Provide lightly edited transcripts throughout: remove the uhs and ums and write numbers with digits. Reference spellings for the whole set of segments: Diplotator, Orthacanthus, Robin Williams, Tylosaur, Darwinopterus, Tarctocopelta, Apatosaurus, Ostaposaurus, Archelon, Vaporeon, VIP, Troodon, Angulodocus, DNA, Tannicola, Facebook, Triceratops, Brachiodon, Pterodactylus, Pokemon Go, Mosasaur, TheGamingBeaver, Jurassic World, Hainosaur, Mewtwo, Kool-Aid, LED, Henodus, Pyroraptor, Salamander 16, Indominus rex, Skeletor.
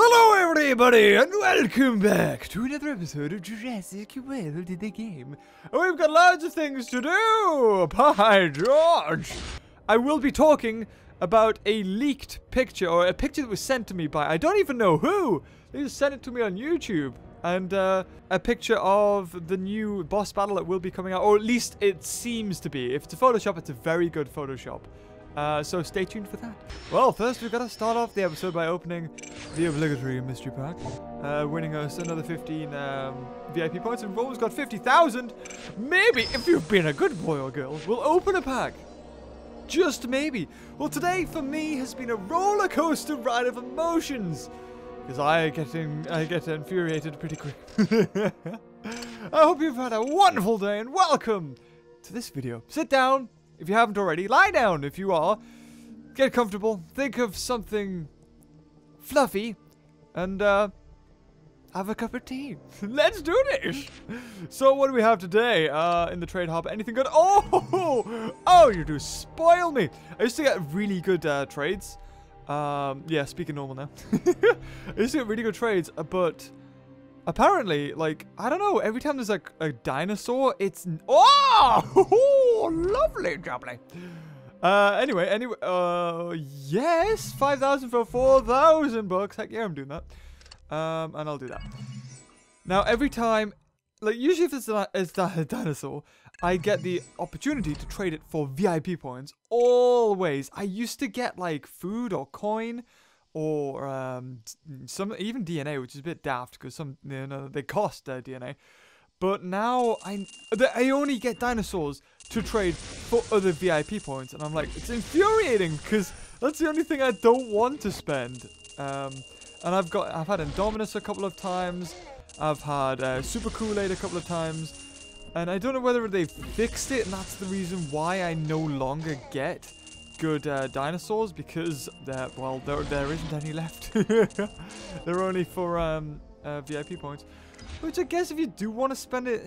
Hello everybody, and welcome back to another episode of Jurassic World, the game. And we've got loads of things to do! By George! I will be talking about a leaked picture, or a picture that was sent to me by, I don't even know who! They just sent it to me on YouTube. And a picture of the new boss battle that will be coming out, or at least it seems to be. If it's a Photoshop, it's a very good Photoshop. So stay tuned for that. Well, first we've got to start off the episode by opening the obligatory mystery pack, winning us another 15 VIP points, and we've almost got 50,000. Maybe, if you've been a good boy or girl, we'll open a pack. Just maybe. Well, today for me has been a roller coaster ride of emotions, because I get infuriated pretty quick. I hope you've had a wonderful day, and welcome to this video. Sit down. If you haven't already, lie down if you are. Get comfortable. Think of something fluffy. And have a cup of tea. Let's do this. So what do we have today in the trade hub? Anything good? Oh, you do spoil me. I used to get really good trades. Yeah, speaking normal now. I used to get really good trades, but apparently, like, I don't know, every time there's like a dinosaur, it's... Oh, lovely jubbly. Anyway, yes, 5,000 for 4,000 bucks. Heck yeah, I'm doing that. And I'll do that. Now, every time, like, usually if it's a dinosaur, I get the opportunity to trade it for VIP points, always. I used to get, like, food or coin, or some even DNA, which is a bit daft because some, you know, they cost DNA. But now I only get dinosaurs to trade for other VIP points, and I'm like, it's infuriating because that's the only thing I don't want to spend. And I've had Indominus a couple of times. I've had Super Kool-Aid a couple of times, and I don't know whether they fixed it, and that's the reason why I no longer get good dinosaurs, because well, there isn't any left. They're only for VIP points, which I guess if you do want to spend it,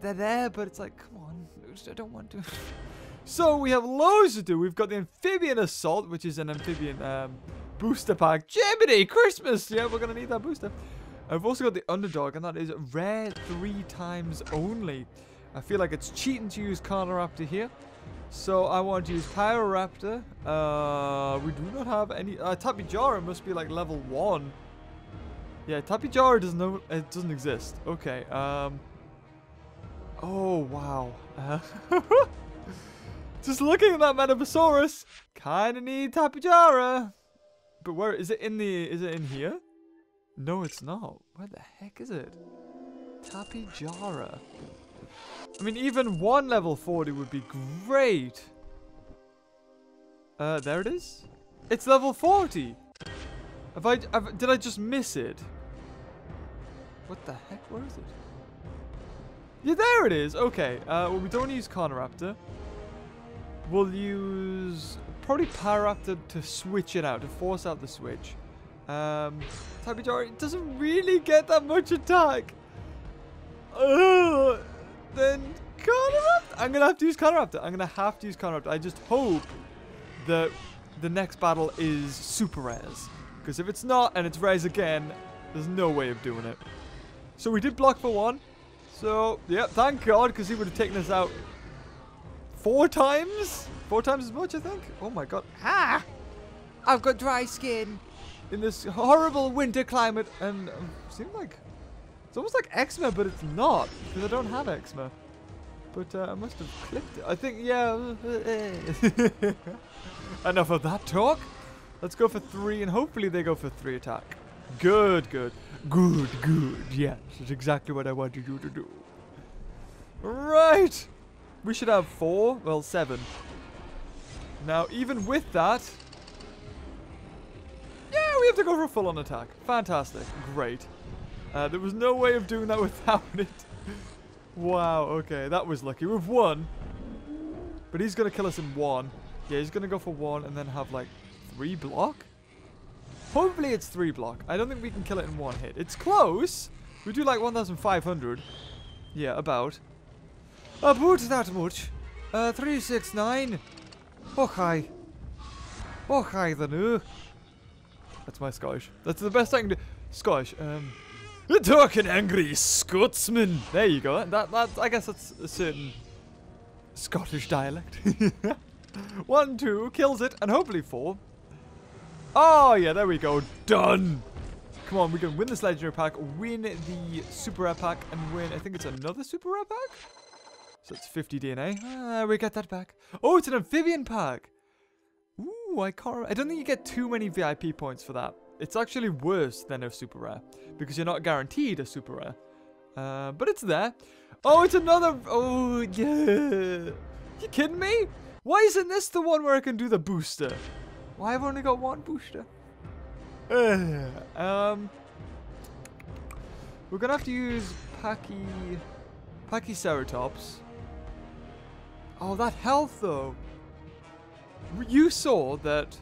they're there, but it's like, come on, I don't want to. So we have loads to do. We've got the amphibian assault, which is an amphibian booster pack. Jiminy Christmas, yeah, we're gonna need that booster. I've also got the underdog, and that is rare 3 times only. I feel like it's cheating to use Carnoraptor here. So I want to use Pyroraptor. We do not have any. Tapejara must be like level 1. Yeah, Tapejara doesn't exist. Okay. Oh wow. Just looking at that Metavosaurus, kind of need Tapejara. But where is it in the? Is it in here? No, it's not. Where the heck is it? Tapejara. I mean, even one level 40 would be great. There it is. It's level 40. Did I just miss it? What the heck? Where is it? Yeah, there it is. Okay. Well, we don't use Carnoraptor. We'll use probably Pyroraptor to switch it out, to force out the switch. Tapejara doesn't really get that much attack. Ugh. Then Carnoraptor. I'm gonna have to use Carnoraptor. I just hope that the next battle is super rares, because if it's not and it's rares again, there's no way of doing it. So we did block for 1. So yeah, thank God, because he would have taken us out 4 times, 4 times as much, I think. Oh my God! Ah, I've got dry skin in this horrible winter climate, and seemed like. It's almost like eczema, but it's not, because I don't have eczema. But I must have clipped it. I think, yeah. Enough of that talk. Let's go for 3, and hopefully they go for 3 attack. Good. Yes, that's exactly what I wanted you to do. Right. We should have 4, well, 7. Now, even with that, yeah, we have to go for a full-on attack. Fantastic. Great. There was no way of doing that without it. Wow, okay, that was lucky. We've won. But he's going to kill us in 1. Yeah, he's going to go for 1 and then have, like, 3 block? Hopefully it's 3 block. I don't think we can kill it in 1 hit. It's close. We do, like, 1,500. Yeah, about. About that much. 369. Okay. Okay, then. That's my Scottish. That's the best I can do. Scottish. You're talking angry Scotsman. There you go. That I guess that's a certain Scottish dialect. 1, 2 kills it, and hopefully 4. Oh yeah, there we go. Done. Come on, we can win this legendary pack, win the super rare pack, and win, I think it's another super rare pack? So it's 50 DNA. Ah, we get that back. Oh, it's an amphibian pack. Ooh, I don't think you get too many VIP points for that. It's actually worse than a super rare, because you're not guaranteed a super rare. But it's there. Oh, it's another... Oh, yeah. You kidding me? Why isn't this the one where I can do the booster? Why have I only got one booster? We're gonna have to use Pachyceratops. Oh, that health though. You saw that.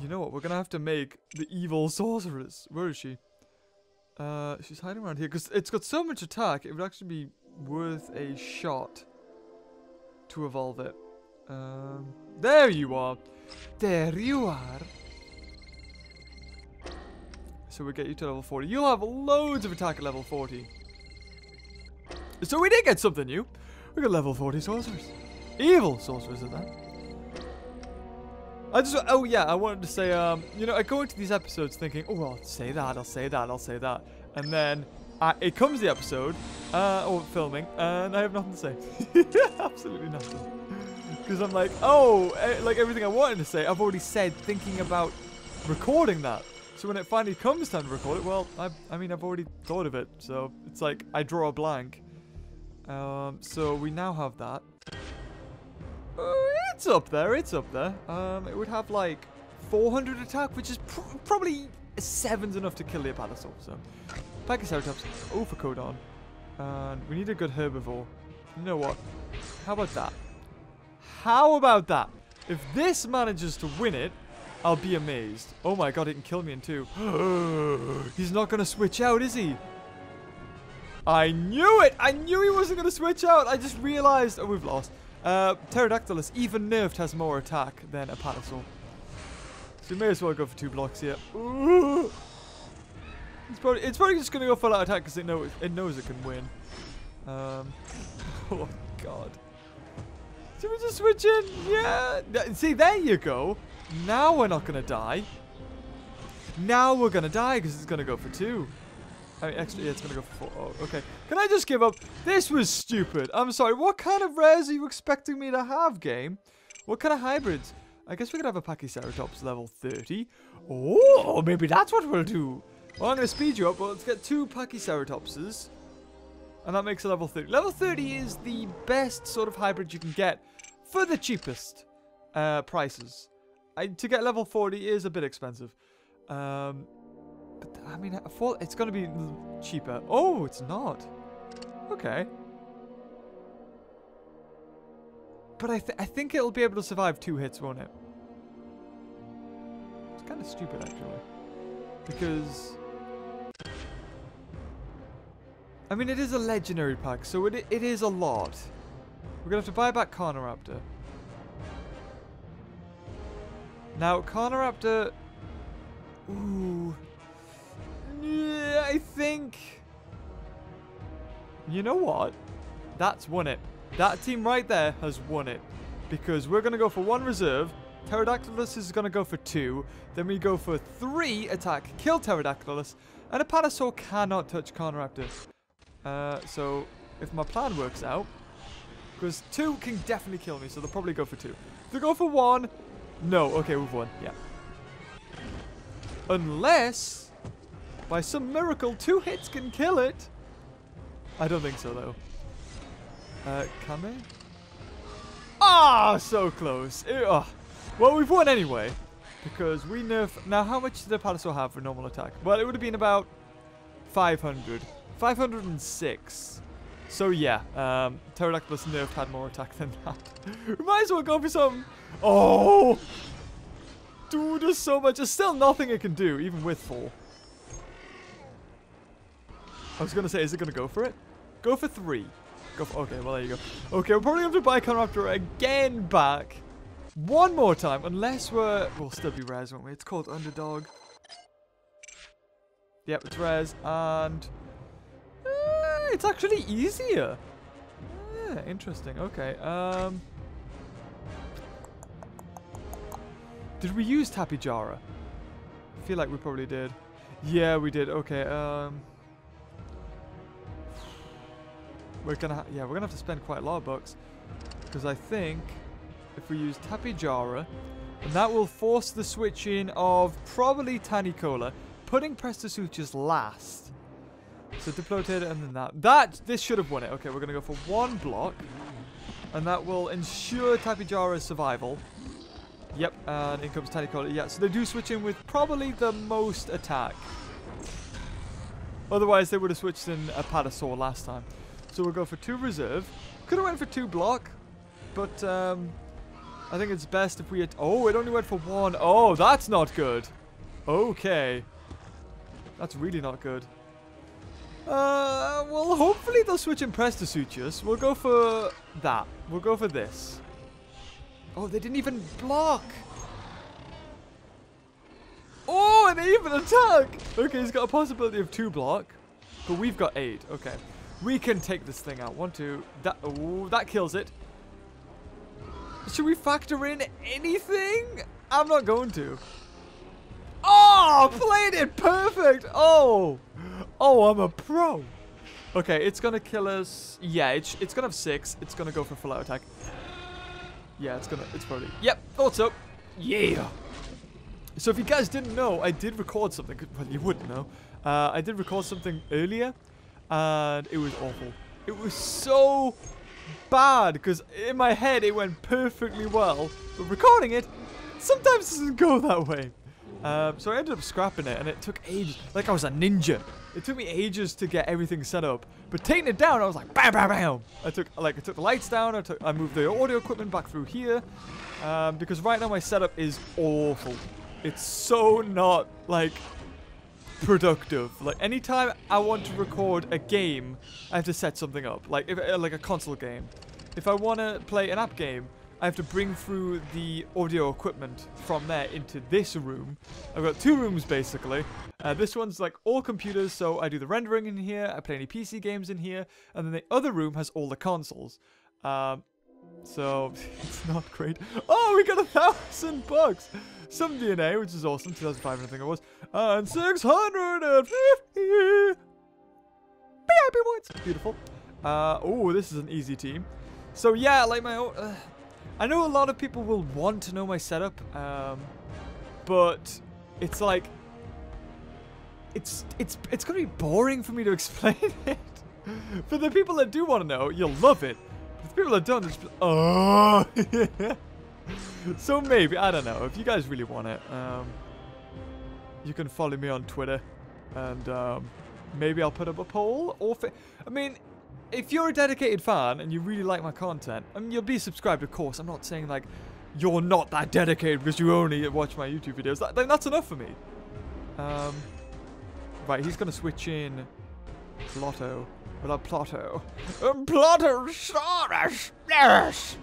You know what? We're gonna have to make the evil sorceress. Where is she? She's hiding around here because it's got so much attack. It would actually be worth a shot to evolve it. There you are. There you are. So we get you to level 40. You'll have loads of attack at level 40. So we did get something new. We got level 40 sorcerers. Evil sorcerers at that. Oh yeah, I wanted to say, you know, I go into these episodes thinking, oh, I'll say that, I'll say that, I'll say that. And then it comes the episode, or filming, and I have nothing to say. Absolutely nothing. Because I'm like, oh, like everything I wanted to say, I've already said thinking about recording that. So when it finally comes time to record it, well, I mean, I've already thought of it. So it's like I draw a blank. So we now have that. It's up there. It's up there. It would have like 400 attack, which is probably 7's enough to kill the Apatosaurus. So Pachyceratops, Ophocodon. And we need a good herbivore. You know what? How about that? How about that? If this manages to win it, I'll be amazed. Oh my god, it can kill me in 2. He's not gonna switch out, is he? I knew it! I knew he wasn't gonna switch out! I just realized... Oh, we've lost. Pterodactylus, even nerfed, has more attack than a Panasaur. So we may as well go for 2 blocks here. It's probably just gonna go full out attack because it knows it can win. Oh god. Should we just switch in? Yeah! See, there you go! Now we're not going to die. Now we're going to die because it's going to go for 2. I mean, actually, yeah, it's going to go for 4. Oh, okay. Can I just give up? This was stupid. I'm sorry. What kind of rares are you expecting me to have, game? What kind of hybrids? I guess we could have a Pachyceratops level 30. Oh, maybe that's what we'll do. Well, I'm going to speed you up. Well, let's get 2 Pachyceratopses. And that makes a level 30. Level 30 is the best sort of hybrid you can get for the cheapest prices. To get level 40 is a bit expensive. But I mean, it's going to be cheaper. Oh, it's not. Okay. But I think it'll be able to survive 2 hits, won't it? It's kind of stupid, actually. Because... I mean, it is a legendary pack, so it is a lot. We're going to have to buy back Carnoraptor. Now, Carnoraptor... Ooh... Yeah, I think... You know what? That's won it. That team right there has won it. Because we're going to go for 1 reserve. Pterodactylus is going to go for 2. Then we go for 3 attack. Kill Pterodactylus. And a Panasaur cannot touch Carnoraptor. So, if my plan works out... Because 2 can definitely kill me, so they'll probably go for 2. If they go for 1... No, okay, we've won, yeah. Unless, by some miracle, 2 hits can kill it. I don't think so, though. Can they? Ah, so close. Well, we've won anyway, because we nerf... Now, how much did the Panasaur have for normal attack? Well, it would have been about 500. 506. So, yeah, Pterodactylus nerfed had more attack than that. We might as well go for some... Oh! Dude, there's so much. There's still nothing it can do, even with 4. I was going to say, is it going to go for it? Go for 3. Okay, well, there you go. Okay, we're probably going to have to buy Carnoraptor again back. 1 more time, unless we'll still be rares, won't we? It's called Underdog. Yep, it's res, and it's actually easier. Yeah, interesting. Okay. Did we use Tapejara? I feel like we probably did. Yeah, we did. Okay. We're gonna have to spend quite a lot of bucks, because I think if we use Tapejara, and that will force the switch in of probably Tannicola, putting Prestosuchus last. So Diplotator and then that. This should have won it. Okay, we're gonna go for one block, and that will ensure Tapejara's survival. Yep, and in comes Tannicola. Yeah, so they do switch in with probably the most attack. Otherwise, they would have switched in a Panasaur last time. So we'll go for two reserve. Could have went for two block, but I think it's best if we had... Oh, it only went for one. Oh, that's not good. Okay. That's really not good. Well, hopefully they'll switch in Prestosuchus. We'll go for that. We'll go for this. Oh, they didn't even block. Oh, and they even attack. Okay, he's got a possibility of two block, but we've got eight. Okay. We can take this thing out. One, two. That, oh, that kills it. Should we factor in anything? I'm not going to. Oh, played it perfect. Oh, I'm a pro. Okay, it's going to kill us. Yeah, it's going to have six. It's going to go for full out attack. Yeah, it's probably, yep, thought so. Yeah. So if you guys didn't know, I did record something. Well, you wouldn't know. I did record something earlier, and it was awful. It was so bad, because in my head it went perfectly well, but recording it sometimes doesn't go that way. So I ended up scrapping it, and it took ages. Like I was a ninja. It took me ages to get everything set up, but taking it down, I was like, bam, bam, bam. I took the lights down. I moved the audio equipment back through here, because right now my setup is awful. It's so not like productive. Like anytime I want to record a game, I have to set something up. Like like a console game. If I want to play an app game, I have to bring through the audio equipment from there into this room. I've got two rooms, basically. This one's like all computers, so I do the rendering in here, I play any PC games in here, and then the other room has all the consoles. So, it's not great. Oh, we got 1,000 bucks! Some DNA, which is awesome, 2,500 I think it was, and 650! Happy ones! Beautiful. Oh, this is an easy team. So yeah, like my own... I know a lot of people will want to know my setup, but it's like, it's going to be boring for me to explain it. For the people that do want to know, you'll love it. For the people that don't, it's just, oh, yeah. So maybe, I don't know, if you guys really want it, you can follow me on Twitter, and maybe I'll put up a poll, or, I mean... If you're a dedicated fan and you really like my content, I mean, you'll be subscribed, of course. I'm not saying, like, you're not that dedicated because you only watch my YouTube videos. That's enough for me. Right, he's going to switch in Plotto. Well, Plotto. Pterodactylus! Yes!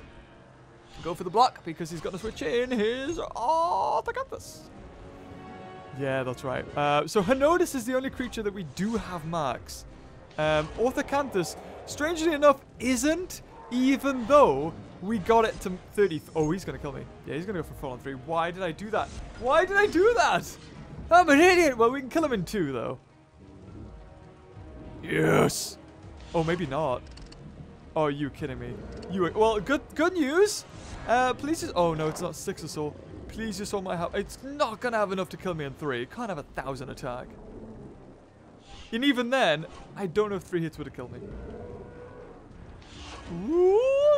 Go for the block because he's going to switch in his Orthacanthus. Yeah, that's right. So Henodus is the only creature that we do have max. Orthacanthus, strangely enough, isn't, even though we got it to 30. Oh, he's going to kill me. Yeah, he's going to go for full on three. Why did I do that? Why did I do that? I'm an idiot. Well, we can kill him in two, though. Yes. Oh, maybe not. Oh, are you kidding me? Well, good news. Please just... Oh, no, it's not six or so. Please just on my house. It's not going to have enough to kill me in three. It can't have 1,000 attack. And even then, I don't know if three hits would have killed me. Ooh,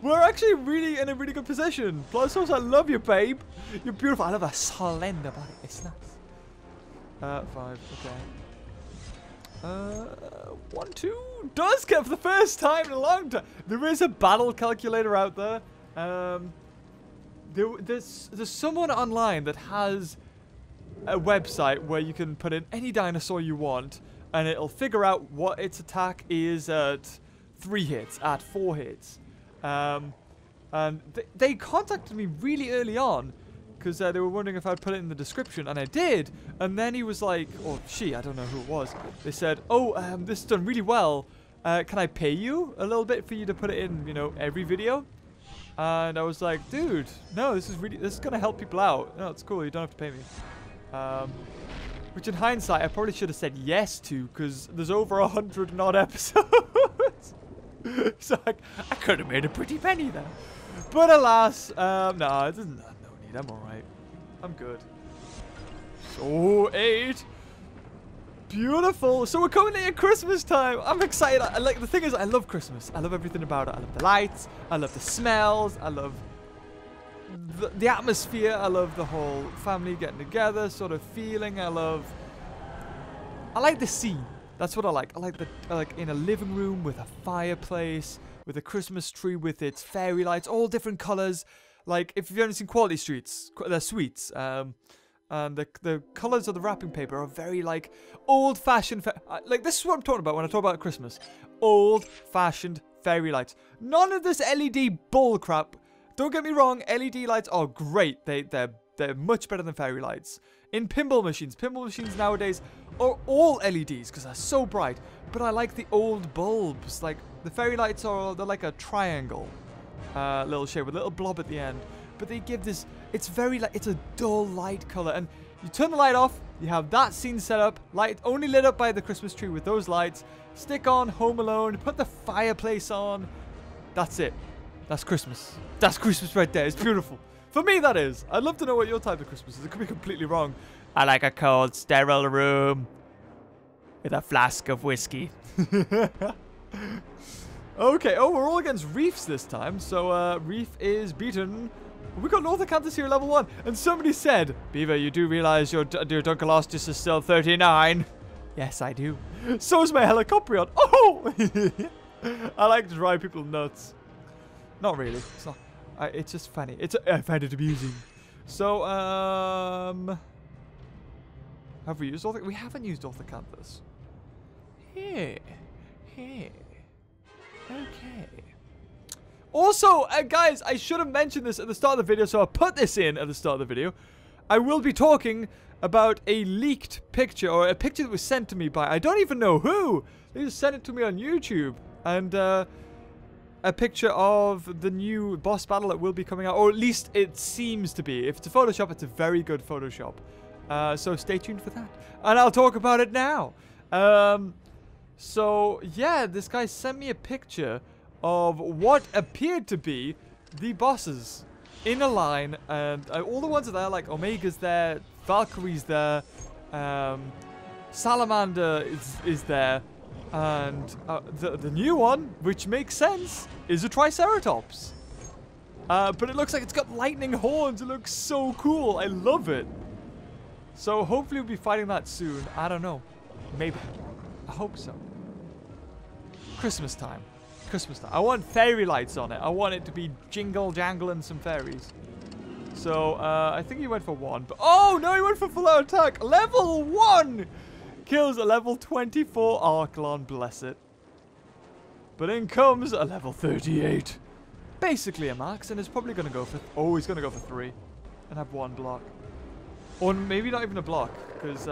we're actually really in a really good position. Pterodactylus, I love you, babe. You're beautiful. I love a slender body. It's nice. Five. Okay. One, two. Does get for the first time in a long time. There is a battle calculator out there. There's someone online that has... a website where you can put in any dinosaur you want, and it'll figure out what its attack is at 3 hits, at 4 hits. And they contacted me really early on because they were wondering if I'd put it in the description, and I did. And then he was like, or she, I don't know who it was. They said, oh, this has done really well. Can I pay you a little bit for you to put it in, you know, every video? And I was like, dude, no, this is going to help people out. No, it's cool. You don't have to pay me. Which in hindsight, I probably should have said yes to, because there's over 100 and odd episodes. So I could have made a pretty penny there. But alas, no, it doesn't, no need. I'm all right. I'm good. So, 8. Beautiful. So we're coming at Christmas time. I'm excited. The thing is, I love Christmas. I love everything about it. I love the lights. I love the smells. I love the atmosphere. I love the whole family getting together sort of feeling. I like the scene. That's what I like. I like in a living room with a fireplace, with a Christmas tree with its fairy lights, all different colors. Like, if you've ever seen Quality Streets, they're sweets. And the colors of the wrapping paper are very, like, old-fashioned... Like, this is what I'm talking about when I talk about Christmas. Old-fashioned fairy lights. None of this LED bull crap. Don't get me wrong, LED lights are great. They're much better than fairy lights. In pinball machines. Pinball machines nowadays are all LEDs because they're so bright. But I like the old bulbs. Like, the fairy lights are... They're like a triangle. Little shape with a little blob at the end. But they give this... It's very like it's a dull light color, and you turn the light off. You have that scene set up, light only lit up by the Christmas tree with those lights. Stick on Home Alone, put the fireplace on. That's it. That's Christmas. That's Christmas right there. It's beautiful. For me, that is. I'd love to know what your type of Christmas is. It could be completely wrong. I like a cold, sterile room with a flask of whiskey. Okay. Oh, we're all against reefs this time, so reef is beaten. We got Orthacanthus here, level 1, and somebody said, Beaver, you do realize your Dunkelosteus is still 39. Yes, I do. So is my Helicoprion. Oh! I like to drive people nuts. Not really. It's not. It's just funny. I find it amusing. So, have we used Orthacanthus? We haven't used Orthacanthus. Here. Here. Okay. Also, guys, I should have mentioned this at the start of the video, so I'll put this in at the start of the video. I will be talking about a leaked picture, or a picture that was sent to me by, I don't even know who. They just sent it to me on YouTube. And a picture of the new boss battle that will be coming out, or at least it seems to be. If it's a Photoshop, it's a very good Photoshop. So stay tuned for that. And I'll talk about it now. So, yeah, this guy sent me a picture of what appeared to be the bosses in a line, and all the ones are there, like Omega's there, Valkyrie's there, Salamander is there, and the new one, which makes sense, is a Triceratops. But it looks like it's got lightning horns. It looks so cool. I love it. So hopefully we'll be fighting that soon. I don't know. Maybe. I hope so. Christmas time. Christmas time. I want fairy lights on it. I want it to be jingle jangling some fairies. So, I think he went for 1. But oh, no, he went for full-out attack. Level 1 kills a level 24 Archelon, bless it. But in comes a level 38. Basically a max, and it's probably going to go for... Oh, he's going to go for 3 and have 1 block. Or maybe not even a block, because...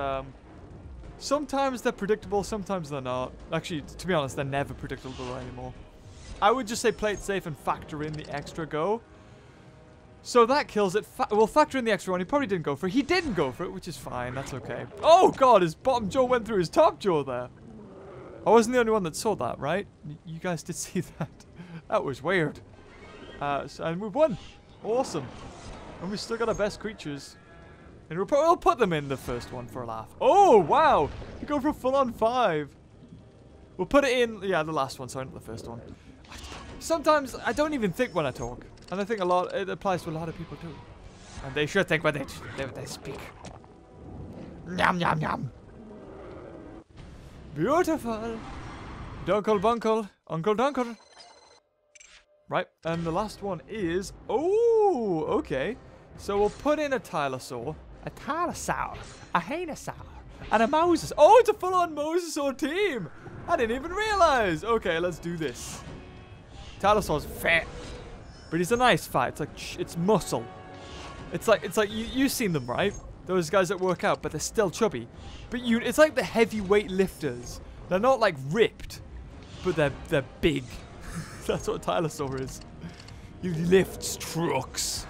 sometimes they're predictable, sometimes they're not. Actually, to be honest, they're never predictable anymore. I would just say play it safe and factor in the extra go. So that kills it. We'll factor in the extra one. He probably didn't go for it. He didn't go for it, which is fine. That's okay. Oh, God, his bottom jaw went through his top jaw there. I wasn't the only one that saw that, right? You guys did see that. That was weird. And we've won. Awesome. And we've still got our best creatures. And we'll put them in the first one for a laugh. Oh, wow. You go for a full-on 5. We'll put it in... Yeah, the last one. Sorry, not the first one. Sometimes I don't even think when I talk. And I think a lot... It applies to a lot of people, too. And they should think when they speak. Yum, yum, yum. Beautiful. Dunkle, bunkle. Uncle Dunkle. Right. And the last one is... Oh, okay. So we'll put in a Tylosaur. A Tylosaur, a Hainosaur, and a Mosasaur. Oh, it's a full-on Mosasaur team. I didn't even realize. Okay, let's do this. Tylosaur's fat, but he's a nice fat. It's like, it's muscle. It's like you've seen them, right? Those guys that work out, but they're still chubby. But it's like the heavyweight lifters. They're not like ripped, but they're big. That's what a Tylosaur is. He lifts trucks.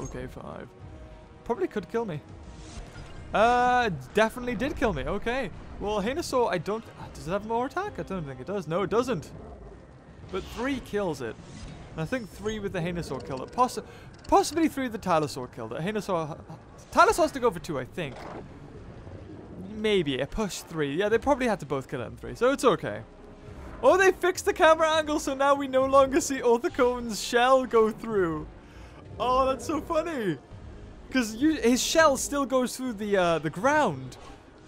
Okay, 5. Probably could kill me. Definitely did kill me. Okay. Well, Hainosaur, I don't... Does it have more attack? I don't think it does. No, it doesn't. But 3 kills it. And I think 3 with the Hainosaur killed it. Possibly 3 with the Tylosaur killed it. Tylosaur has to go for 2, I think. Maybe. I pushed 3. Yeah, they probably had to both kill it in 3. So it's okay. Oh, they fixed the camera angle, so now we no longer see Orthacon's shell go through. Oh, that's so funny. Because his shell still goes through the ground.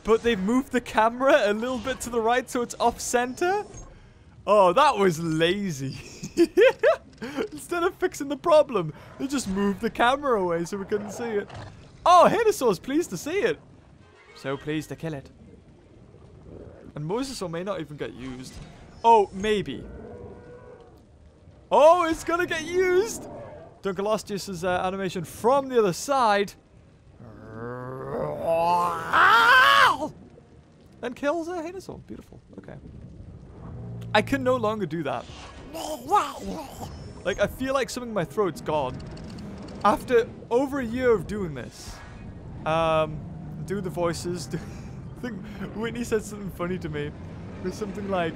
But they've moved the camera a little bit to the right, so it's off-center. Oh, that was lazy. Instead of fixing the problem, they just moved the camera away so we couldn't see it. Oh, Hainosaur's pleased to see it. So pleased to kill it. And Mosasaur may not even get used. Oh, maybe. Oh, it's going to get used. Dunkelosteus' animation from the other side. And kills a Hainosaur. Beautiful. Okay. I can no longer do that. Like, I feel like something in my throat's gone. After over a year of doing this, do the voices. I think Whitney said something funny to me. It was something like,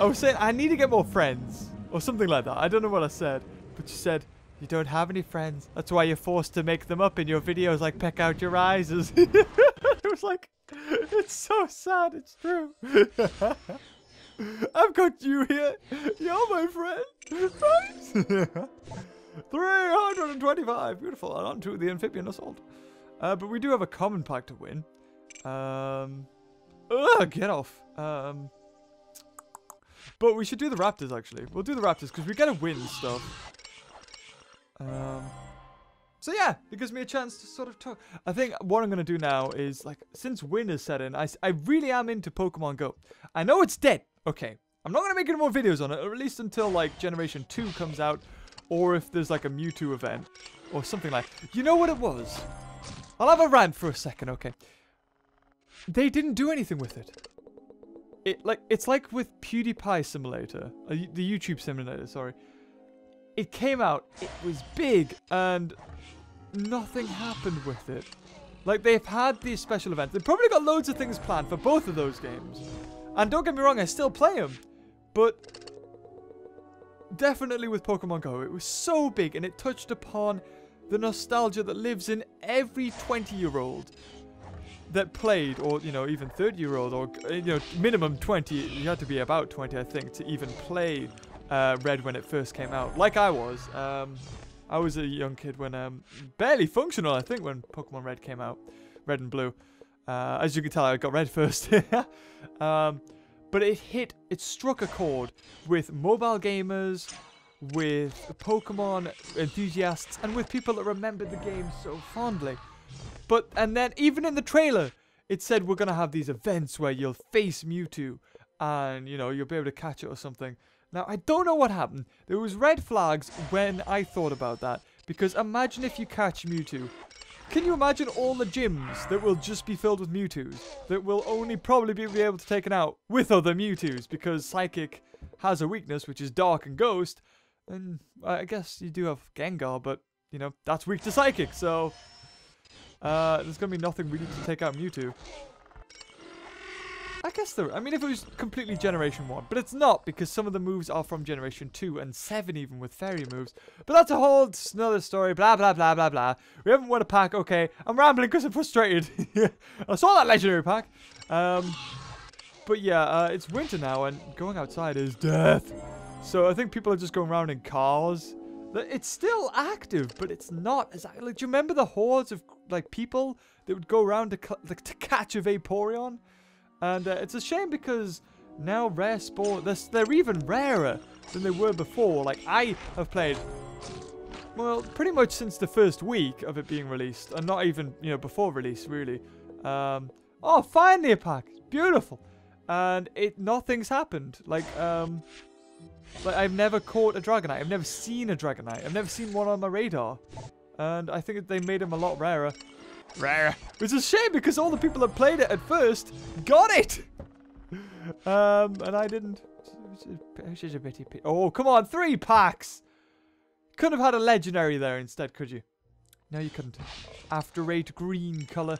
I was saying, I need to get more friends. Or something like that. I don't know what I said. But she said, you don't have any friends. That's why you're forced to make them up in your videos, like peck out your eyes. It was like, it's so sad. It's true. I've got you here. You're my friend. Right? 325. Beautiful. And on to the amphibian assault. But we do have a common pack to win. Get off. But we should do the raptors, actually. We'll do the raptors because we gotta win stuff. So yeah, it gives me a chance to sort of talk. I think what I'm going to do now is, like, since winter set in, I really am into Pokemon Go. I know it's dead. Okay. I'm not going to make any more videos on it, or at least until, like, Generation 2 comes out, or if there's, like, a Mewtwo event, or something like... You know what it was? I'll have a rant for a second, okay. They didn't do anything with it. It's like with PewDiePie Simulator. The YouTube Simulator, sorry. It came out, it was big, and... nothing happened with it. Like, they've had these special events. They've probably got loads of things planned for both of those games. And don't get me wrong, I still play them. But definitely with Pokemon Go, it was so big and it touched upon the nostalgia that lives in every 20-year-old that played, or, you know, even 30-year-old, or, you know, minimum 20. You had to be about 20, I think, to even play Red when it first came out. Like I was. I was a young kid when, barely functional, I think, when Pokemon Red came out. Red and Blue. As you can tell, I got Red first. But it struck a chord with mobile gamers, with Pokemon enthusiasts, and with people that remembered the game so fondly. And then, even in the trailer, it said, we're going to have these events where you'll face Mewtwo, and, you know, you'll be able to catch it or something. Now, I don't know what happened. There was red flags when I thought about that. Because imagine if you catch Mewtwo. Can you imagine all the gyms that will just be filled with Mewtwo's? That will only probably be able to take it out with other Mewtwo's. Because Psychic has a weakness, which is Dark and Ghost. And I guess you do have Gengar, but, you know, that's weak to Psychic. So, there's going to be nothing really to take out Mewtwo. I guess there. I mean, if it was completely Generation 1. But it's not, because some of the moves are from Generation 2 and 7 even with fairy moves. But that's a whole another story. Blah, blah, blah, blah, blah. We haven't won a pack. Okay. I'm rambling because I'm frustrated. I saw that legendary pack. But yeah, it's winter now and going outside is death. So I think people are just going around in cars. It's still active, but it's not as active. Like, do you remember the hordes of, like, people that would go around to catch a Vaporeon? And it's a shame because now rare sport, they're even rarer than they were before. Like, I have played, well, pretty much since the first week of it being released. And not even, you know, before release, really. Oh, finally a pack. Beautiful. And nothing's happened. Like, Like, I've never caught a Dragonite. I've never seen a Dragonite. I've never seen one on my radar. And I think they made him a lot rarer. Which is a shame because all the people that played it at first got it. And I didn't. Which is a bitty pity. Oh, come on. 3 packs. Could have had a legendary there instead, could you? No, you couldn't. After 8 green color.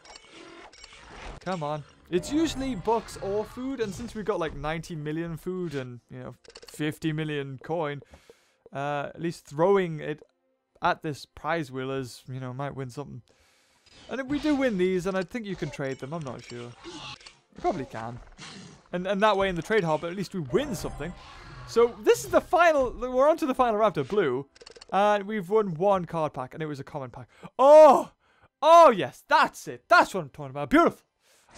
Come on. It's usually bucks or food, and since we've got like 90 million food and, you know, 50 million coin, at least throwing it at this prize wheel is, you know, might win something. And if we do win these, and I think you can trade them, I'm not sure. You probably can. And that way in the trade hub, at least we win something. So this is the final, we're on to the final Raptor Blue, and we've won 1 card pack, and it was a common pack. Oh! Oh yes, that's it. That's what I'm talking about. Beautiful.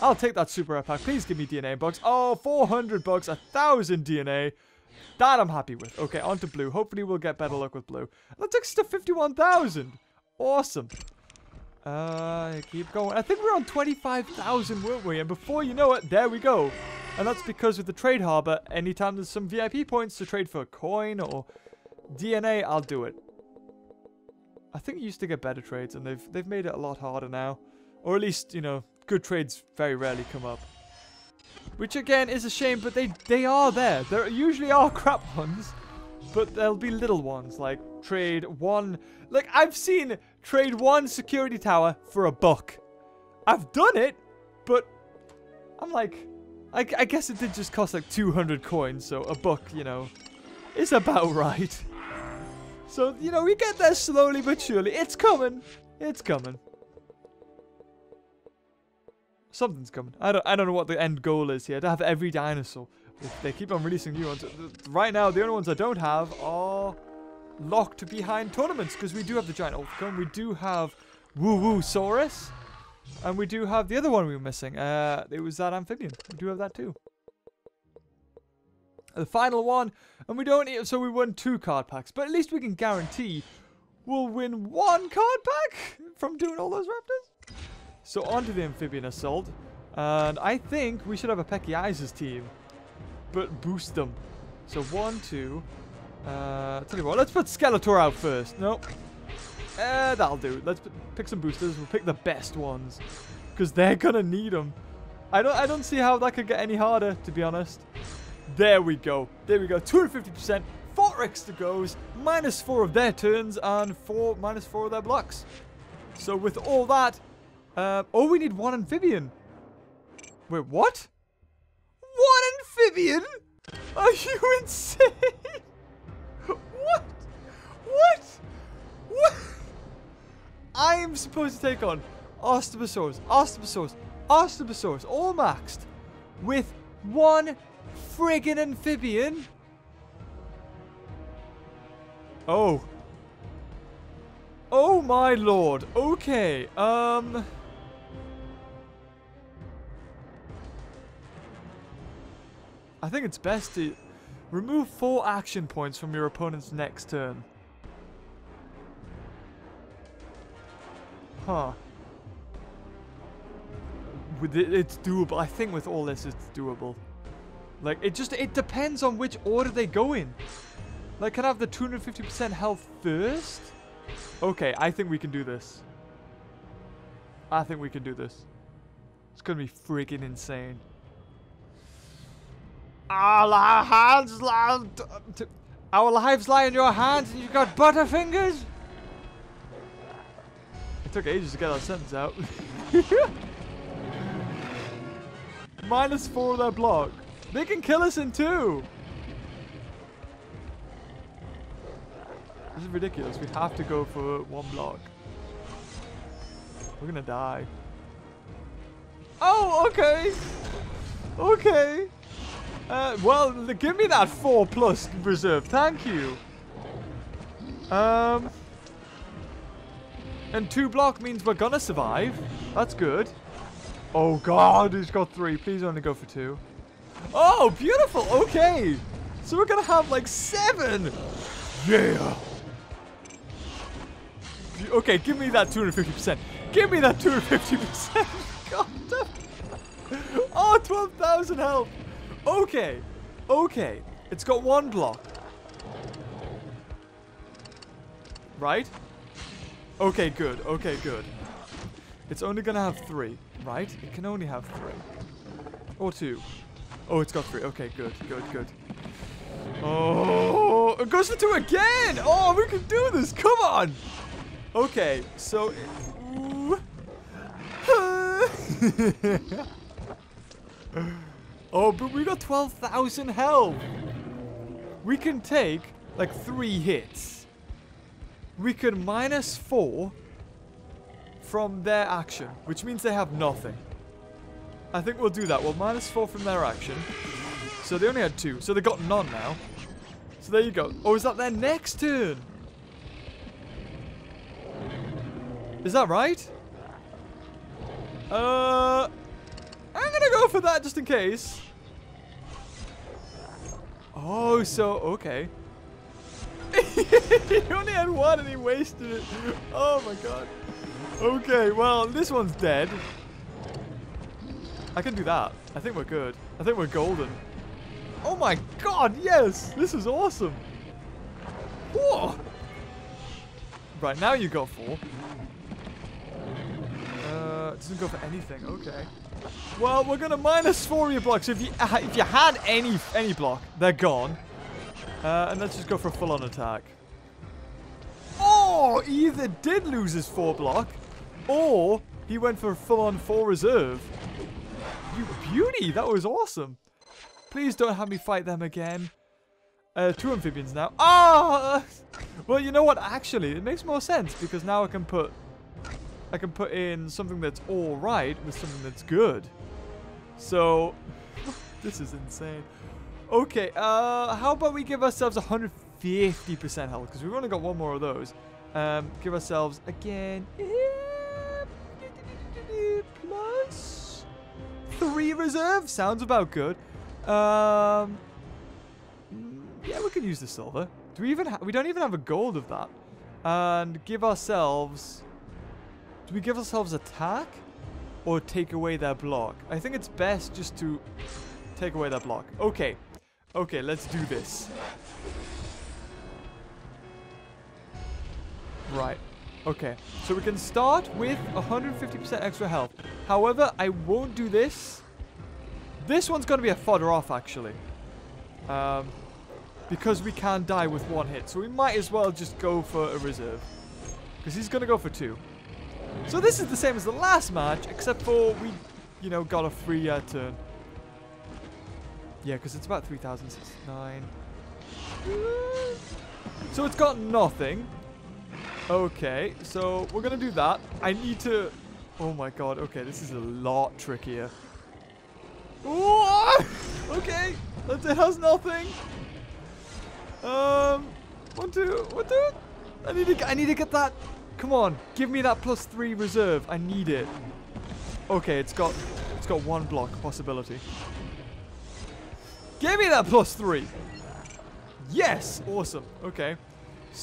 I'll take that super rare pack. Please give me DNA bucks. Oh, 400 bucks, 1,000 DNA. That I'm happy with. Okay, on to blue. Hopefully we'll get better luck with blue. That takes us to 51,000. Awesome. Keep going. I think we're on 25,000, weren't we? And before you know it, there we go. And that's because with the trade harbor, anytime there's some VIP points to trade for a coin or DNA, I'll do it. I think you used to get better trades, and they've made it a lot harder now. Or at least, you know, good trades very rarely come up, which again is a shame, but they are there. There usually are crap ones, but there'll be little ones like trade 1. Like, I've seen trade 1 security tower for $1. I've done it, but I'm like, I guess it did just cost like 200 coins, so $1, you know, is about right. So, you know, we get there slowly but surely. It's coming. It's coming. Something's coming. I don't know what the end goal is here. To have every dinosaur. They keep on releasing new ones. Right now, the only ones I don't have are locked behind tournaments. Because we do have the giant Orthacanthus. We do have Woo-woo Saurus. And we do have the other one we were missing. It was that amphibian. We do have that too. The final one. And we don't... So we won 2 card packs. But at least we can guarantee we'll win 1 card pack from doing all those raptors. So onto the amphibian assault, and I think we should have a Pecky Eyes' team, but boost them. So 1, 2. Tell you what, let's put Skeletor out first. Nope. That'll do. Let's pick some boosters. We'll pick the best ones because they're gonna need them. I don't see how that could get any harder, to be honest. There we go. There we go. 250%. 4 extra goes. -4 of their turns and -4 of their blocks. So with all that. Oh, we need 1 amphibian. Wait, what? 1 amphibian? Are you insane? What? What? What? I am supposed to take on Ostaposaurus, Ostaposaurus, Ostaposaurus, all maxed with 1 friggin' amphibian? Oh. Oh my lord. Okay. I think it's best to remove 4 action points from your opponent's next turn. Huh. It's doable. I think with all this, it's doable. Like, it depends on which order they go in. Like, can I have the 250% health first? Okay, I think we can do this. I think we can do this. It's gonna be freaking insane. Our lives lie in your hands, and you got butterfingers. It took ages to get that sentence out. -4 of their block. They can kill us in 2. This is ridiculous. We have to go for 1 block. We're gonna die. Oh, okay. Okay. Well, give me that 4+ reserve. Thank you. And 2 block means we're gonna survive. That's good. Oh, God. He's got 3. Please only go for 2. Oh, beautiful. Okay. So we're gonna have like 7. Yeah. Okay, give me that 250%. Give me that 250%. God damn. Oh, 12,000 health. Okay. Okay. It's got 1 block. right? Okay, good. Okay, good. It's only gonna have three, right? It can only have three. Or two. Oh, it's got three. Okay, good, good, good. Oh, it goes for two again! Oh, we can do this! Come on! Okay, so... Oh, but we got 12,000 health. We can take, like, 3 hits. We can -4 from their action, which means they have nothing. I think we'll do that. We'll -4 from their action. So they only had 2. So they got none now. So there you go. Oh, is that their next turn? Is that right? I'm gonna go for that just in case. Oh, so, okay. He only had one and he wasted it. Oh my god. Okay, well, this one's dead. I can do that. I think we're good. I think we're golden. Oh my god, yes! This is awesome. Whoa! Right, now you got 4. It doesn't go for anything, okay. Well, we're gonna -4 your blocks. If you had any block, they're gone. And let's just go for a full-on attack. Oh, he either did lose his 4 block, or he went for a full-on 4 reserve. You beauty, that was awesome. Please don't have me fight them again. 2 amphibians now. Ah! Well, you know what? Actually, it makes more sense because now I can put. I can put in something that's alright with something that's good. So, this is insane. Okay, how about we give ourselves 150% health? Because we've only got 1 more of those. Give ourselves, again, +3 reserve. Sounds about good. Yeah, we can use the silver. Do we even we don't even have a gold of that. And give ourselves... Do we give ourselves attack or take away their block? I think it's best just to take away their block. Okay. Okay, let's do this. Right. Okay. So we can start with 150% extra health. However, I won't do this. This one's going to be a fodder off, actually. Because we can die with 1 hit. So we might as well just go for a reserve. Because he's going to go for 2. So this is the same as the last match, except for we, you know, got a free turn. Yeah, because it's about 3,069. So it's got nothing. Okay, so we're going to do that. I need to... Oh my god, okay, this is a lot trickier. Ooh, okay, it has nothing. 1, 2, 1, 2. I need to get that... Come on, give me that +3 reserve. I need it. Okay, it's got 1 block possibility. Give me that +3. Yes, awesome. Okay,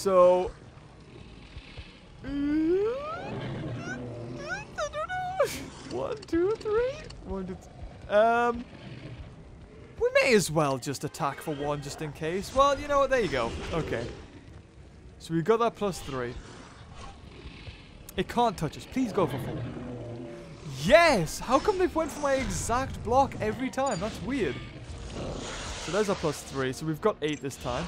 so I don't know. 1, 2, 3. 1, 2, 3. We may as well just attack for 1 just in case. Well, you know what? There you go. Okay, so we got that +3. It can't touch us. Please go for 4. Yes! How come they've went for my exact block every time? That's weird. So there's our +3. So we've got 8 this time.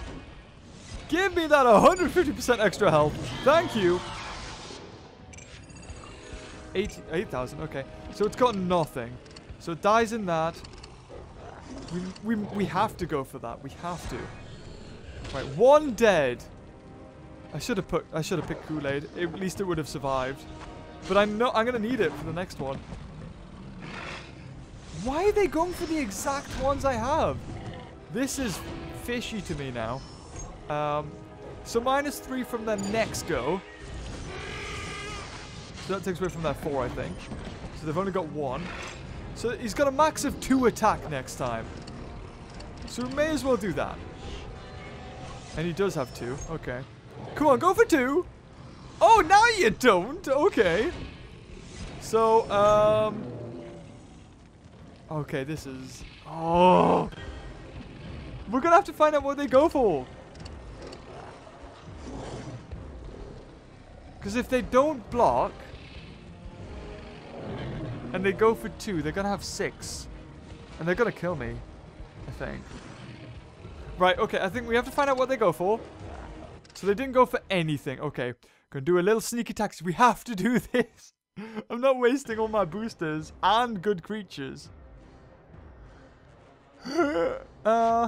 Give me that 150% extra health. Thank you. 8,000. Okay. So it's got nothing. So it dies in that. We have to go for that. We have to. Right. 1 dead. I should have picked Kool-Aid. At least it would have survived. But I know I'm gonna need it for the next one. Why are they going for the exact ones I have? This is fishy to me now. So -3 from their next go. So that takes away from their 4, I think. So they've only got 1. So he's got a max of 2 attack next time. So we may as well do that. And he does have 2. Okay. Come on, go for 2. Oh, now you don't. Okay. So, okay, this is... Oh. We're going to have to find out what they go for. Because if they don't block and they go for two, they're going to have six. And they're going to kill me, I think. Right, okay, I think we have to find out what they go for. So they didn't go for anything. Okay, going to do a little sneaky tactics. We have to do this. I'm not wasting all my boosters and good creatures. Timeout?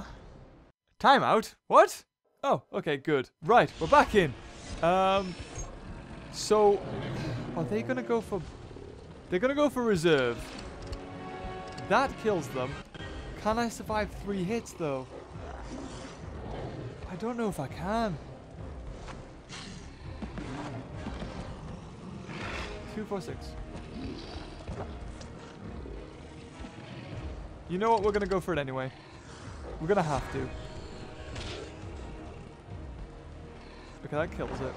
What? Oh, okay, good. Right, we're back in. So, are they going to go for... They're going to go for reserve. That kills them. Can I survive three hits, though? I don't know if I can. 2, 4, 6. You know what? We're going to go for it anyway. We're going to have to. Okay, that kills it.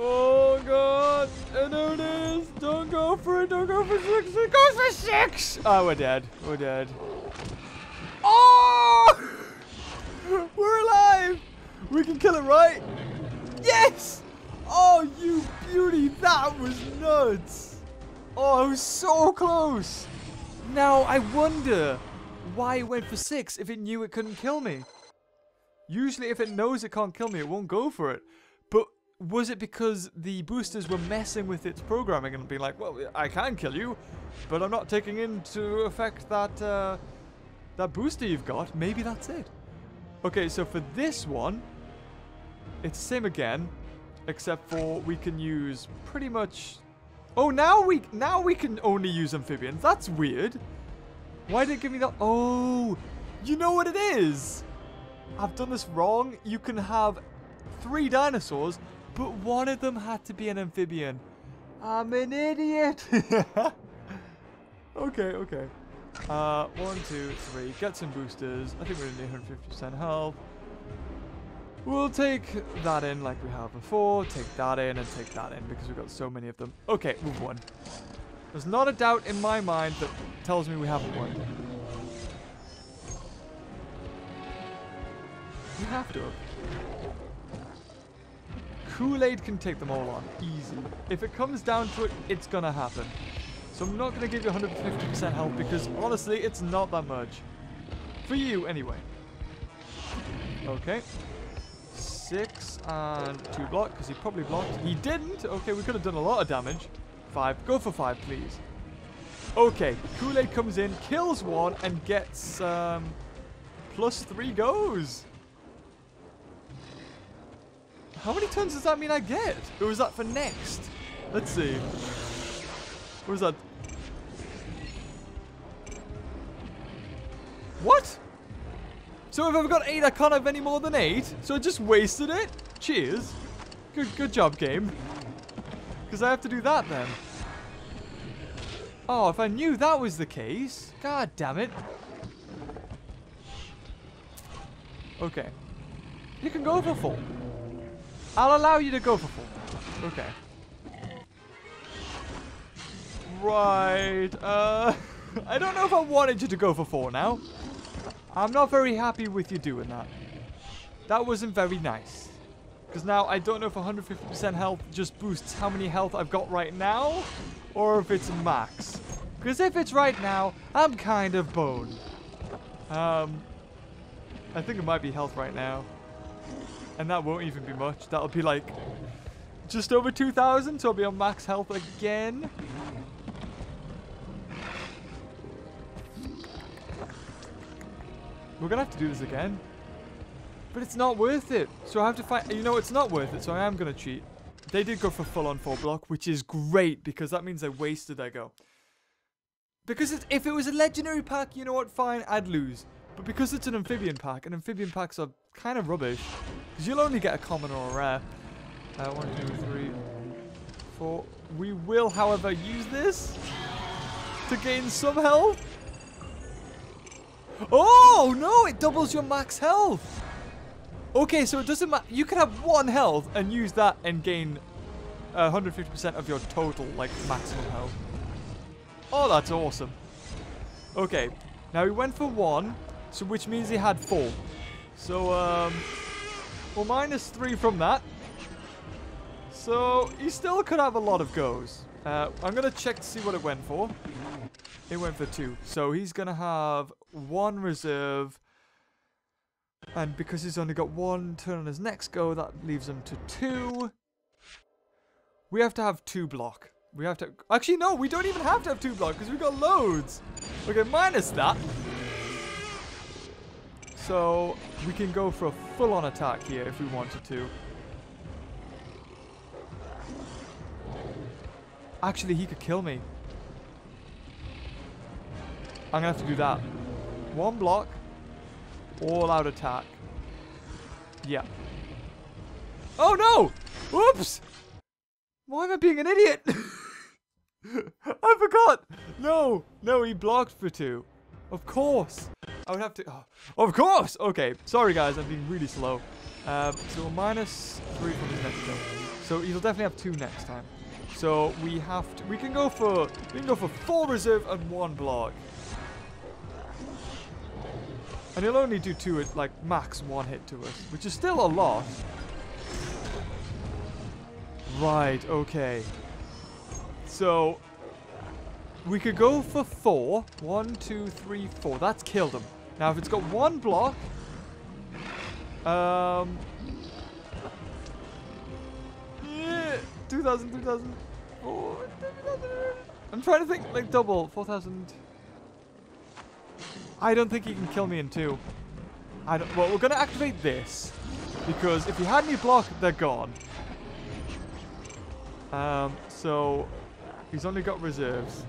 Oh, God. Henodus. Don't go for it. Don't go for six. It goes for six. Oh, we're dead. We're dead. Oh! We're alive. We can kill it, right? Yes! Oh, you beauty. That was nuts. Oh, I was so close. Now, I wonder why it went for six if it knew it couldn't kill me. Usually, if it knows it can't kill me, it won't go for it. But was it because the boosters were messing with its programming and being like, well, I can kill you, but I'm not taking into effect that, that booster you've got. Maybe that's it. Okay, so for this one, it's the same again, except for we can use pretty much... Oh, now we can only use amphibians. That's weird. Why did it give me that? Oh, you know what it is? I've done this wrong. You can have 3 dinosaurs, but one of them had to be an amphibian. I'm an idiot. Okay, okay. 1, 2, 3. Get some boosters. I think we're near 150% health. We'll take that in like we have before. Take that in and take that in because we've got so many of them. Okay, we've won. There's not a doubt in my mind that tells me we haven't won. We have to. Kool-Aid can take them all on. Easy. If it comes down to it, it's going to happen. So I'm not going to give you 150% health because, honestly, it's not that much. For you, anyway. Okay. 6 and 2 block because he probably blocked. He didn't. Okay, we could have done a lot of damage. 5. Go for 5, please. Okay. Kool-Aid comes in, kills one, and gets plus 3 goes. How many turns does that mean I get? Or was that for next? Let's see. What was that? What? So if I've got 8, I can't have any more than 8. So I just wasted it. Cheers. Good job, game. Because I have to do that then. Oh, if I knew that was the case. God damn it. Okay. You can go for 4. I'll allow you to go for 4. Okay. Right. I don't know if I wanted you to go for 4 now. I'm not very happy with you doing that. That wasn't very nice. Because now I don't know if 150% health just boosts how many health I've got right now. Or if it's max. Because if it's right now, I'm kind of boned. I think it might be health right now. And that won't even be much. That'll be like just over 2,000. So I'll be on max health again. We're going to have to do this again. But it's not worth it. So I have to fight. You know, it's not worth it. So I am going to cheat. They did go for full on 4 block, which is great. Because that means I wasted their go. Because if it was a legendary pack, you know what? Fine, I'd lose. But because it's an amphibian pack, and amphibian packs are kind of rubbish, because you'll only get a common or a rare. 1, 2, 3, 4. We will, however, use this to gain some health. Oh, no, it doubles your max health. Okay, so it doesn't matter. You can have 1 health and use that and gain 150% of your total, like, maximum health. Oh, that's awesome. Okay, now he went for 1. So, which means he had 4. So, well, minus 3 from that. So he still could have a lot of goes. I'm going to check to see what it went for. It went for 2. So he's going to have 1 reserve. And because he's only got 1 turn on his next go, that leaves him to 2. We have to have 2 block. We have to... Actually, no, we don't even have to have 2 block because we've got loads. Okay, minus that. So we can go for a full-on attack here if we wanted to. Actually, he could kill me. I'm going to have to do that. 1 block. All-out attack. Yeah. Oh, no! Whoops! Why am I being an idiot? I forgot! No! No, he blocked for 2. Of course! I would have to... Oh, of course! Okay. Sorry, guys. I'm being really slow. So, minus 3 from his next go. So, he'll definitely have 2 next time. So, we have to... We can go for 4 reserve and 1 block. And he'll only do 2 at, like, max 1 hit to us. Which is still a lot. Right, okay. So, we could go for 4. 1, 2, 3, 4. That's killed him. Now, if it's got 1 block... Yeah, 2,000, 2,000. I'm trying to think, like, double. 4,000... I don't think he can kill me in 2. Well, we're going to activate this. Because if he had any block, they're gone. So, he's only got reserves.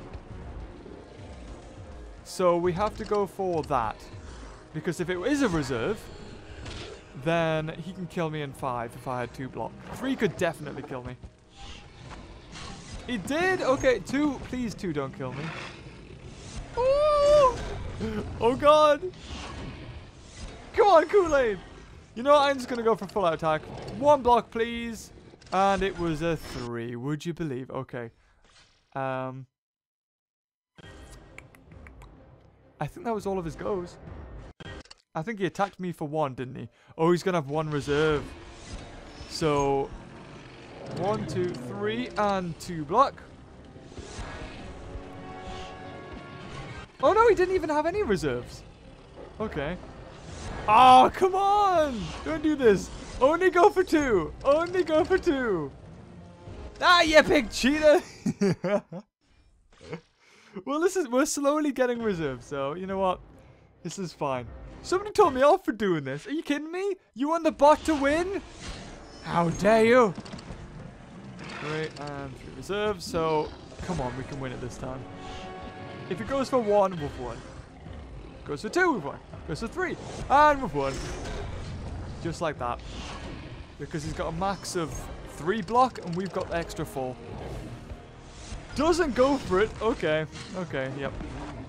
So, we have to go for that. Because if it is a reserve, then he can kill me in 5 if I had 2 block. 3 could definitely kill me. He did! Okay, 2. Please, 2 don't kill me. Ooh! Oh, God. Come on, Kool-Aid. You know what? I'm just going to go for full out attack. 1 block, please. And it was a 3. Would you believe? Okay. I think that was all of his goes. I think he attacked me for 1, didn't he? Oh, he's going to have 1 reserve. So, 1, 2, 3, and 2 block. Oh, no, he didn't even have any reserves. Okay. Oh, come on. Don't do this. Only go for 2. Only go for 2. Ah, you big cheater. Well, this is, we're slowly getting reserves, so you know what? This is fine. Somebody told me off for doing this. Are you kidding me? You want the bot to win? How dare you? Great, and 3 reserves, so come on, we can win it this time. If it goes for 1, we've won. Goes for 2, we've won. Goes for 3, and we've won. Just like that. Because he's got a max of 3 block, and we've got the extra 4. Doesn't go for it. Okay. Okay, yep.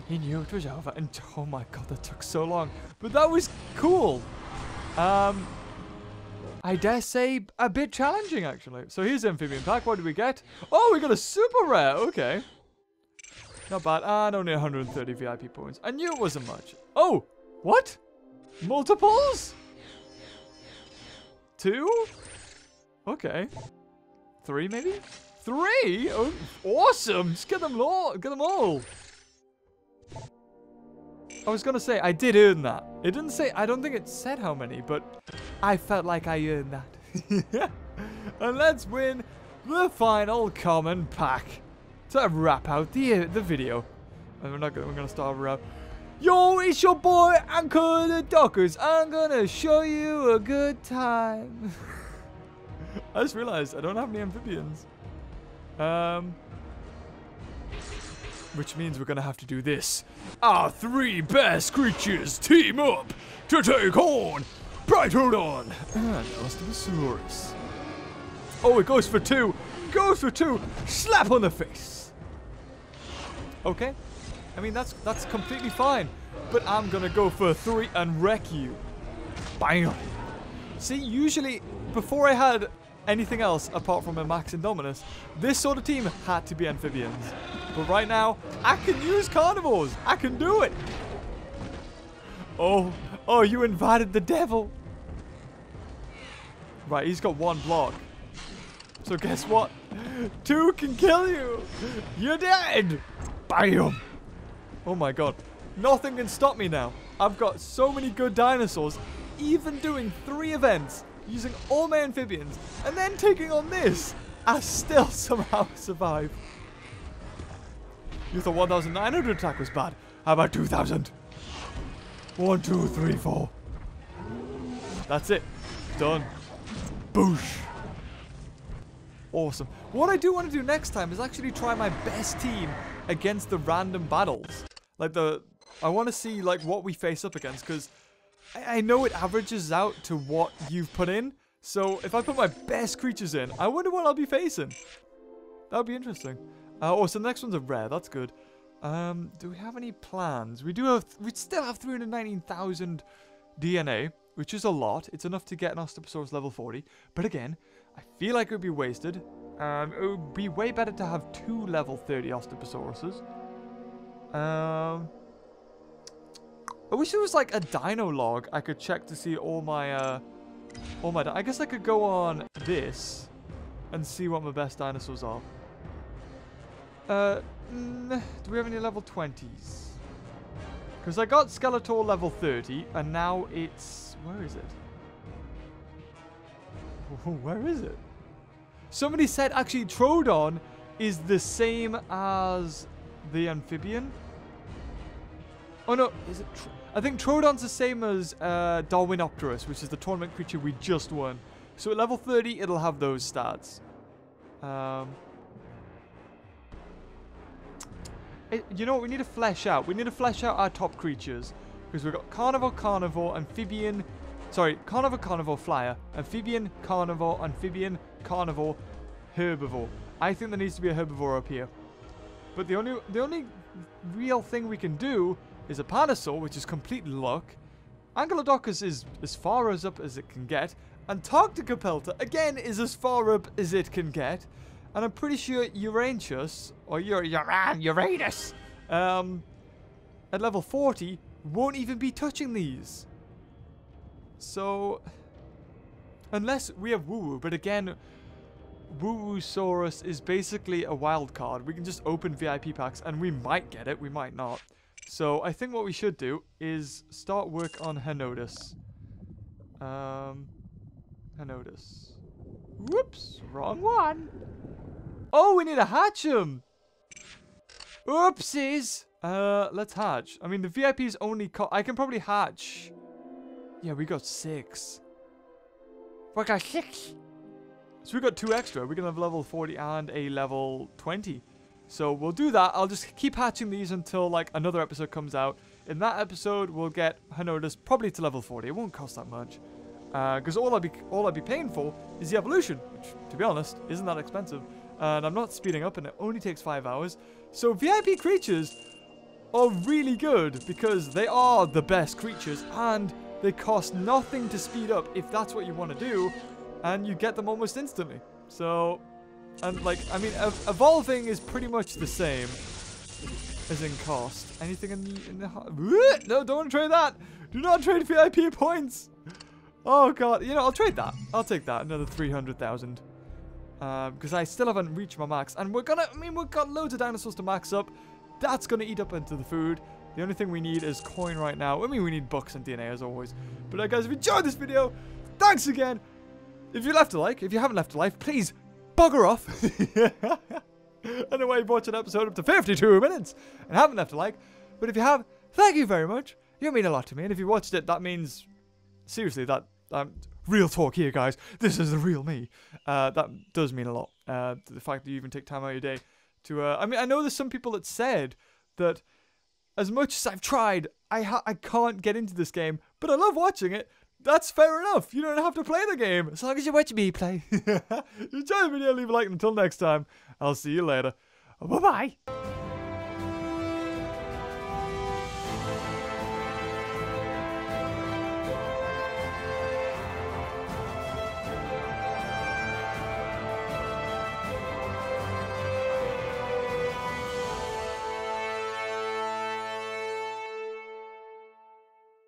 He knew it was over. And oh my god, that took so long. But that was cool. I dare say a bit challenging, actually. So here's Amphibian Pack. What did we get? Oh, we got a super rare. Okay. Not bad, and only 130 VIP points. I knew it wasn't much. Oh, what? Multiples? 2? Okay. 3 maybe? 3? Oh, awesome! Just get them all. Get them all. I was gonna say I did earn that. It didn't say. I don't think it said how many, but I felt like I earned that. And let's win the final common pack. To wrap out the video. And we're gonna start around. Yo, it's your boy Angulodocus. I'm gonna show you a good time. I just realized I don't have any amphibians. Which means we're gonna have to do this. Our 3 best creatures team up to take on Brachiodon and Ostaposaurus. Oh, it goes for 2. Goes for 2. Slap on the face. Okay, I mean that's completely fine, but I'm gonna go for 3 and wreck you. Bam! See, usually before I had anything else apart from a Max Indominus, this sort of team had to be amphibians. But right now, I can use carnivores. I can do it. Oh, oh! You invited the devil. Right, he's got 1 block. So guess what? Two can kill you. You're dead. Bam. Oh my god. Nothing can stop me now. I've got so many good dinosaurs, even doing 3 events, using all my amphibians, and then taking on this. I still somehow survive. You thought 1,900 attack was bad. How about 2,000? 1, 2, 3, 4. That's it. Done. Boosh. Awesome. What I do want to do next time is actually try my best team against the random battles. Like I want to see like what we face up against, because I know it averages out to what you've put in. So if I put my best creatures in, I wonder what I'll be facing. That'll be interesting. Oh, so the next one's a rare. That's good. Do we have any plans? We do have. We still have 319,000 DNA, which is a lot. It's enough to get an Ostaposaurus level 40. But again, I feel like it would be wasted. It would be way better to have 2 level 30 Ostaposauruses. I wish there was like a dino log I could check to see all my. I guess I could go on this and see what my best dinosaurs are. Do we have any level 20s? Because I got Skeletor level 30, and now it's... Where is it? Where is it? Somebody said, actually, Troodon is the same as the amphibian. Oh, no. Is it... I think Troodon's the same as Darwinopterus, which is the tournament creature we just won. So at level 30, it'll have those stats. You know what? We need to flesh out. We need to flesh out our top creatures. Because we've got Carnivore, Amphibian... Sorry, Carnivore, Flyer. Amphibian, Carnivore, Carnivore, Herbivore. I think there needs to be a Herbivore up here. But the only real thing we can do... is a Panasaur, which is complete luck. Angulodocus is as far as up as it can get. And Tarctocopelta, again, is as far up as it can get. And I'm pretty sure Uranus, or Uranus, at level 40, won't even be touching these. So, unless we have Woo-woo, but again, Woo-woo Saurus is basically a wild card. We can just open VIP packs, and we might get it, we might not. So, I think what we should do is start work on Henodus. Henodus. Whoops, wrong one. Oh, we need to hatch him. Oopsies. Let's hatch. I mean, the VIP's only... I can probably hatch. Yeah, we got 6. We got 6. So, we got 2 extra. We're going to have level 40 and a level 20. So we'll do that. I'll just keep hatching these until, like, another episode comes out. In that episode, we'll get Henodus probably to level 40. It won't cost that much. Because all I'll be paying for is the evolution, which, to be honest, isn't that expensive. And I'm not speeding up, and it only takes 5 hours. So VIP creatures are really good because they are the best creatures. And they cost nothing to speed up if that's what you want to do. And you get them almost instantly. So... And, like, I mean, evolving is pretty much the same as in cost. Anything in the... No, don't want to trade that. Do not trade VIP points. Oh, God. You know, I'll trade that. I'll take that. Another 300,000. Because I still haven't reached my max. And we're gonna... I mean, we've got loads of dinosaurs to max up. That's gonna eat up into the food. The only thing we need is coin right now. I mean, we need bucks and DNA, as always. But, guys, if you enjoyed this video, thanks again. If you left a like, if you haven't left a like, please... bugger off. And away you've watched an episode up to 52 minutes and haven't left a like. But if you have, thank you very much. You mean a lot to me. And if you watched it, that means, seriously, that real talk here, guys. This is the real me. That does mean a lot. The fact that you even take time out of your day to, I mean, I know there's some people that said that as much as I've tried, I can't get into this game, but I love watching it. That's fair enough. You don't have to play the game. As long as you watch me play. Enjoy the video. Leave a like. Until next time, I'll see you later. Bye-bye.